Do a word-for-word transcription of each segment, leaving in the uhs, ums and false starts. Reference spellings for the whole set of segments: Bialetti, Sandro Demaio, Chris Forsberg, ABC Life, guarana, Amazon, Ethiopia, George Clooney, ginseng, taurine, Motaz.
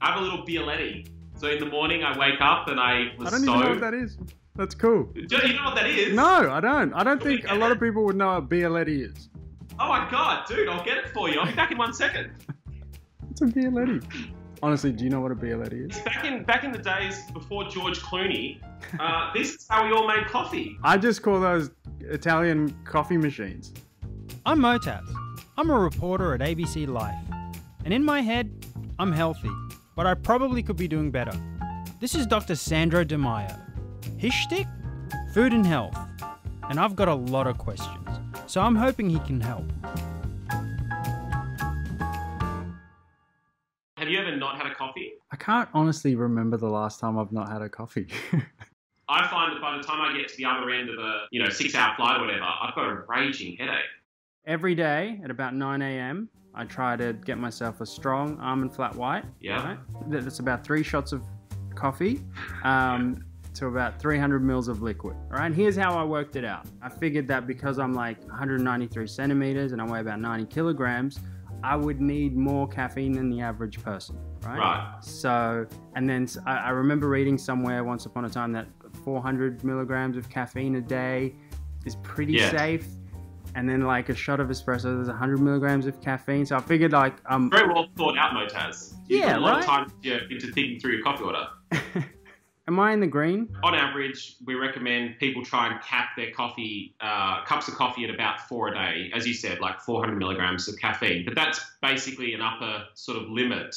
I have a little Bialetti. So in the morning I wake up and I was I don't so... even know what that is. That's cool. Do you know what that is? No, I don't. I don't think a lot of people would know what Bialetti is. Oh my God, dude, I'll get it for you. I'll be back in one second. What's a Bialetti? Honestly, do you know what a Bialetti is? Back in back in the days before George Clooney, uh, this is how we all made coffee. I just call those Italian coffee machines. I'm Motaz. I'm a reporter at A B C Life. And in my head, I'm healthy, but I probably could be doing better. This is Doctor Sandro Demaio. His shtick? Food and health. And I've got a lot of questions, so I'm hoping he can help. Have you ever not had a coffee? I can't honestly remember the last time I've not had a coffee. I find that by the time I get to the other end of a, you know, six-hour flight or whatever, I've got a raging headache. Every day at about nine A M, I try to get myself a strong almond flat white. Yeah. Right? That's about three shots of coffee um, to about three hundred mils of liquid. All right, and here's how I worked it out. I figured that because I'm like one hundred ninety-three centimeters and I weigh about ninety kilograms, I would need more caffeine than the average person, right? Right. So, and then I remember reading somewhere once upon a time that four hundred milligrams of caffeine a day is pretty yeah. safe. And then like a shot of espresso, there's one hundred milligrams of caffeine. So I figured like... um, Very well thought out, Motaz. You've yeah, got a lot right? of time yeah, into thinking through your coffee order. Am I in the green? On average, we recommend people try and cap their coffee, uh, cups of coffee at about four a day. As you said, like four hundred milligrams of caffeine. But that's basically an upper sort of limit.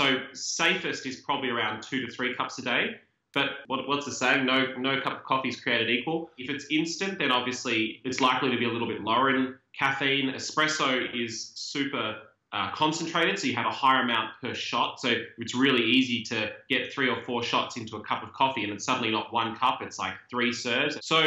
So safest is probably around two to three cups a day. But what, what's the saying? No, no cup of coffee is created equal. If it's instant, then obviously it's likely to be a little bit lower in caffeine. Espresso is super uh, concentrated, so you have a higher amount per shot. So it's really easy to get three or four shots into a cup of coffee, and it's suddenly not one cup, it's like three serves. So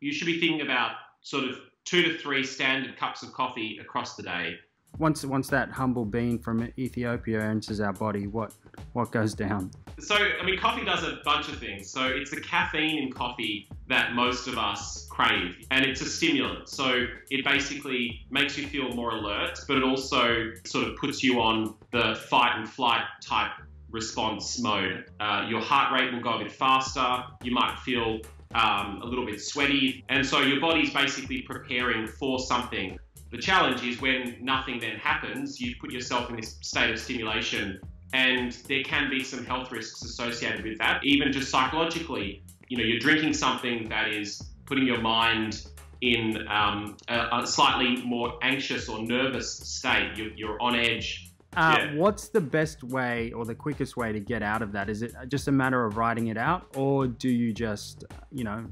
you should be thinking about sort of two to three standard cups of coffee across the day. Once, once that humble bean from Ethiopia enters our body, what, what goes down? So, I mean, coffee does a bunch of things. So it's the caffeine in coffee that most of us crave, and it's a stimulant. So it basically makes you feel more alert, but it also sort of puts you on the fight and flight type response mode. Uh, your heart rate will go a bit faster. You might feel um, a little bit sweaty. And so your body's basically preparing for something. The challenge is when nothing then happens, you put yourself in this state of stimulation, and there can be some health risks associated with that. Even just psychologically, you know, you're drinking something that is putting your mind in um, a, a slightly more anxious or nervous state. You're, you're on edge. Uh, yeah. What's the best way or the quickest way to get out of that? Is it just a matter of writing it out, or do you just, you know,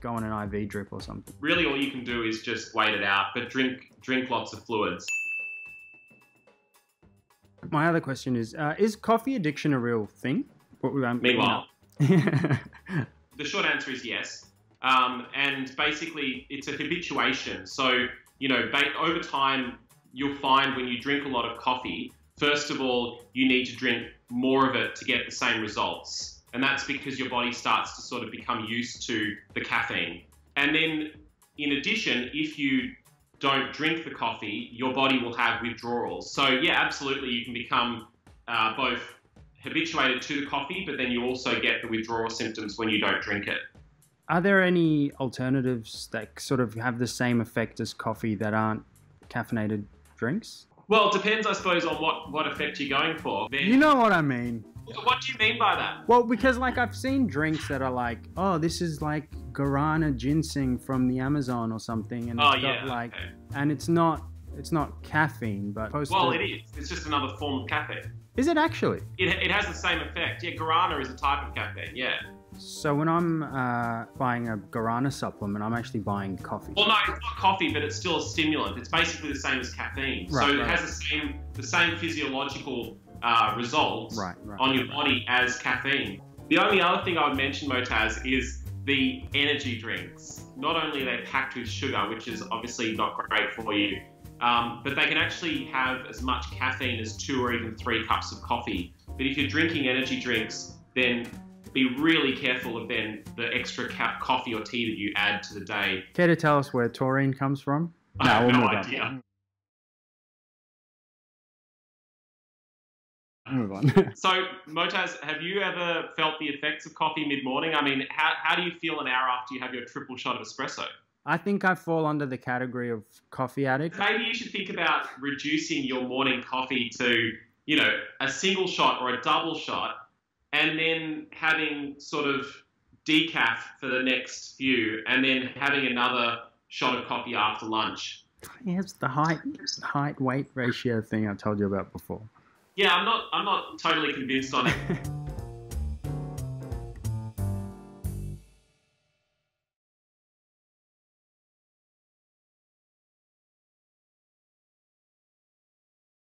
go on an I V drip or something? Really, all you can do is just wait it out, but drink, drink lots of fluids. My other question is, uh, is coffee addiction a real thing? Um, Meanwhile, the short answer is yes. Um, and basically, it's a habituation. So, you know, over time, you'll find when you drink a lot of coffee, first of all, you need to drink more of it to get the same results. And that's because your body starts to sort of become used to the caffeine. And then, in addition, if you don't drink the coffee, your body will have withdrawals. So yeah, absolutely, you can become uh, both habituated to the coffee, but then you also get the withdrawal symptoms when you don't drink it. Are there any alternatives that sort of have the same effect as coffee that aren't caffeinated drinks? Well, it depends, I suppose, on what, what effect you're going for. Then, you know what I mean. What do you mean by that? Well, because like I've seen drinks that are like, oh, this is like guarana ginseng from the Amazon or something, and oh, it's yeah, got like, okay. and it's not, it's not caffeine, but well, to... it is. It's just another form of caffeine. Is it actually? It it has the same effect. Yeah, guarana is a type of caffeine. Yeah. So when I'm uh, buying a guarana supplement, I'm actually buying coffee. Well, no, it's not coffee, but it's still a stimulant. It's basically the same as caffeine. Right, so right. it has the same the same physiological uh, results right, right, on your right, body right. as caffeine. The only other thing I would mention, Motaz, is the energy drinks. Not only are they packed with sugar, which is obviously not great for you, um, but they can actually have as much caffeine as two or even three cups of coffee. But if you're drinking energy drinks, then be really careful of then the extra cap coffee or tea that you add to the day. Care to tell us where taurine comes from? No, I have no idea. move on. So, Motaz, have you ever felt the effects of coffee mid-morning? I mean, how, how do you feel an hour after you have your triple shot of espresso? I think I fall under the category of coffee addict. Maybe you should think about reducing your morning coffee to, you know, a single shot or a double shot, and then having sort of decaf for the next few, and then having another shot of coffee after lunch. Yeah, it's the height, height weight ratio thing I told you about before. Yeah, I'm not, I'm not totally convinced on it.